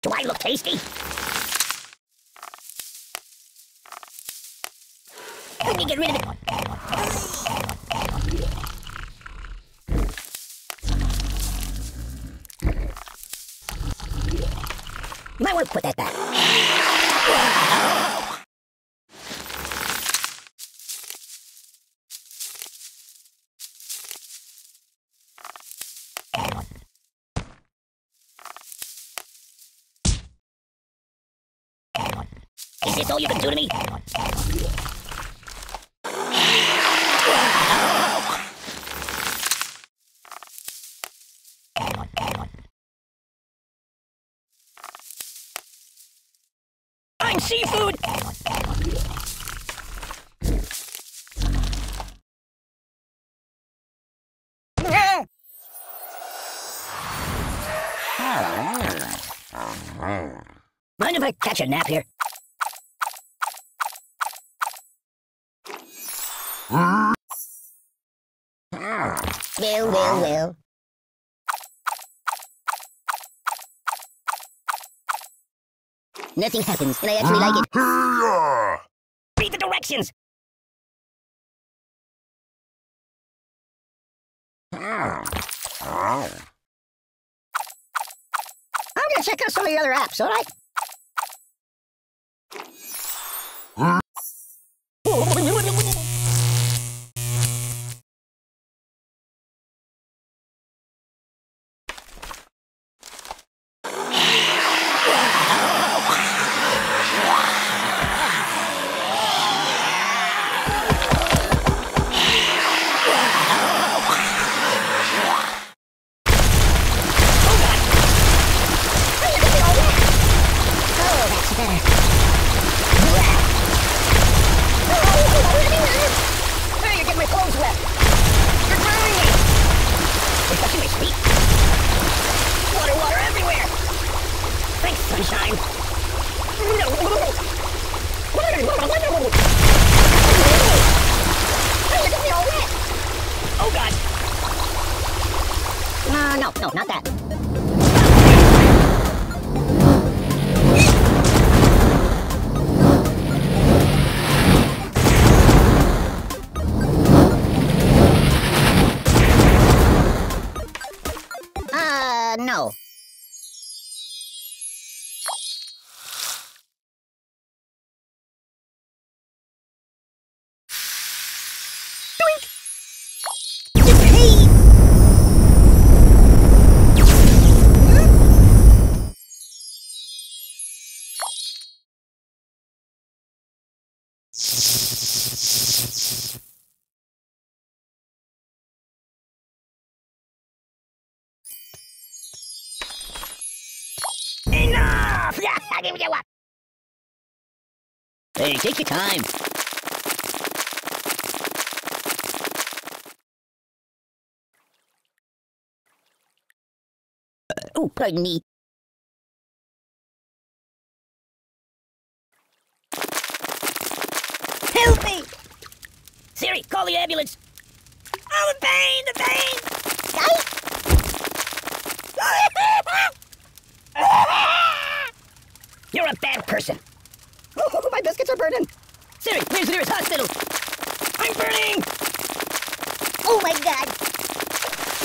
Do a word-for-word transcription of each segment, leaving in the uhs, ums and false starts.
Do I look tasty? Let me get rid of it. You might want to put that back. Is this all you can do to me? I'm seafood! Mind if I catch a nap here? Will, will, will. Nothing happens, and I actually like it. Read the directions! I'm gonna check out some of the other apps, alright? No, not that. Uh, no. Enough! Yeah, I give you one. Hey, take your time. Uh, oh, pardon me. Help me! Siri, call the ambulance. Oh, the pain, the pain! You're a bad person. Oh, my biscuits are burning. Siri, where's the nearest hospital? I'm burning! Oh, my God.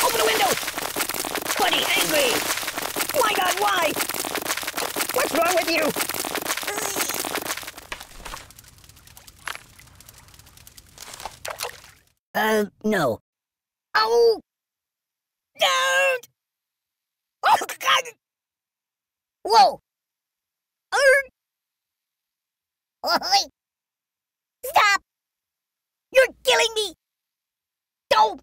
Open the window! Bloody angry! My God, why? What's wrong with you? Uh, no. Oh! Don't! Oh, God! Whoa! Uh. Oh, wait! Stop! You're killing me! Don't!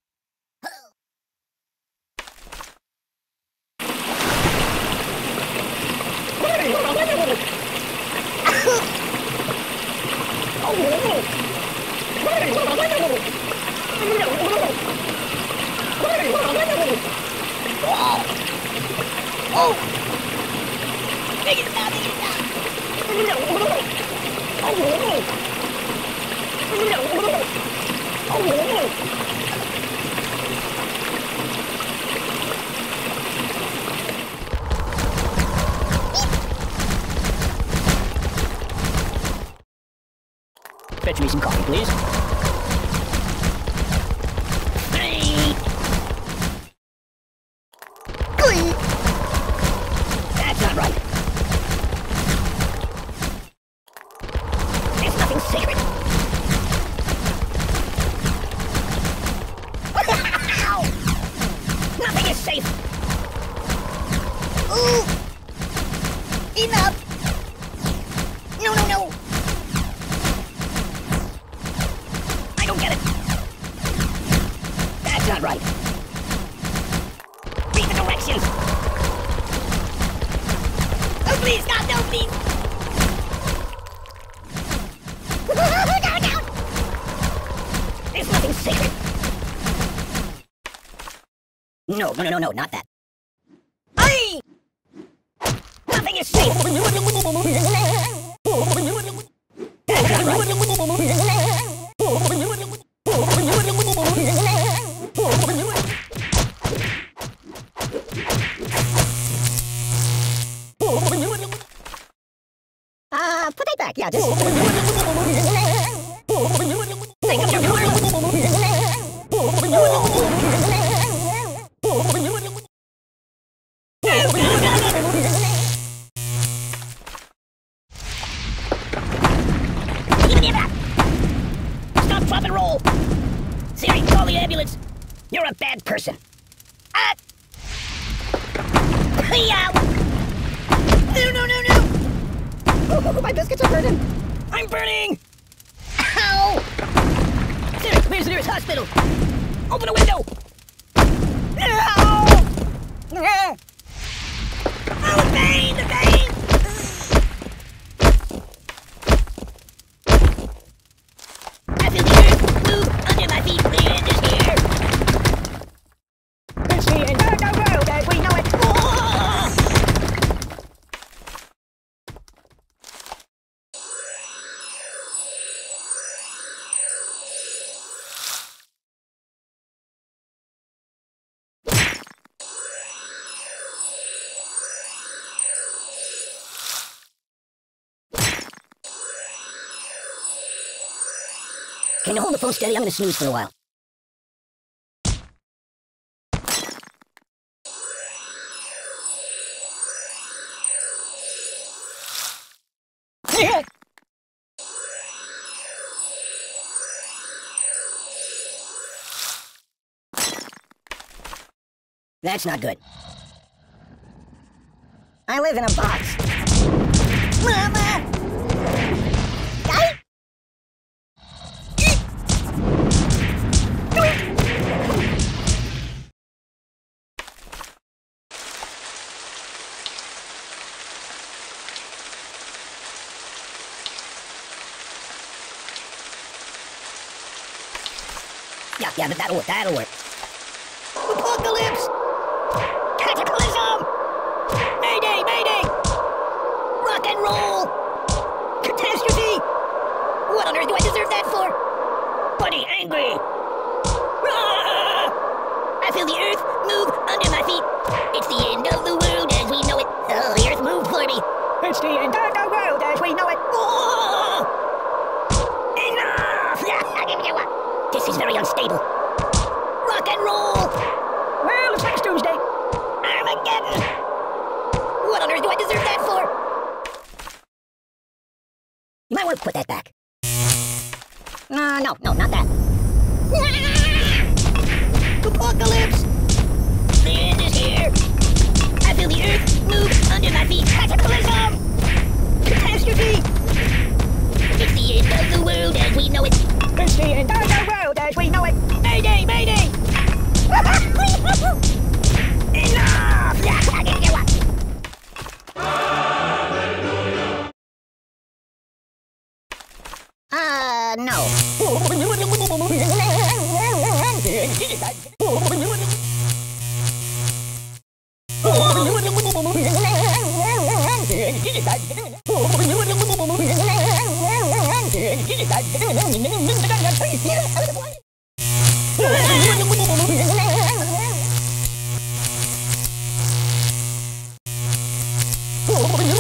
Oh! Make it stop, make it stop! No! Oh, no! No! Oh, no! Beep. fetch me some coffee, please? That's not right. There's nothing sacred. Nothing is safe. Ooh. Enough. No, no, no. I don't get it. That's not right. Read the directions. Oh, please, God, no, please. Down, down. There's nothing sacred. No, no, no, no, no, not that. Aye! Nothing is safe! That's not right. Uh, put that back, yeah, just... Think of your... Stop and roll! Siri, call the ambulance! You're a bad person! Ah! No, no, no, no! Oh, oh, my biscuits are burning! I'm burning! Ow! Siri, where's the nearest hospital? Open a window! Ow! Oh, the pain! The pain! Can you hold the phone steady? I'm gonna snooze for a while. That's not good. I live in a box. Mama! Yeah, yeah, but that'll work, that'll work. Apocalypse! Cataclysm! Mayday, mayday! Rock and roll! Catastrophe! What on earth do I deserve that for? Buddy, angry! Ah! I feel the earth move under my feet. It's the end of the world as we know it. Oh, the earth moved for me. It's the end of the world as we know it. Oh! Enough! Give me a one. This is very unstable. Rock and roll! Well, it's next Tuesday. Armageddon! What on earth do I deserve that for? You might want to put that back. Uh, no, no, not that. Apocalypse! The end is here! I feel the earth move under my feet. Cataclysm! Catastrophe! It's the end of the world as we know it. It's the end of the world as we know it. Mayday, mayday! Enough! Yeah, I'll give you one. Hallelujah. Uh, no. Oh,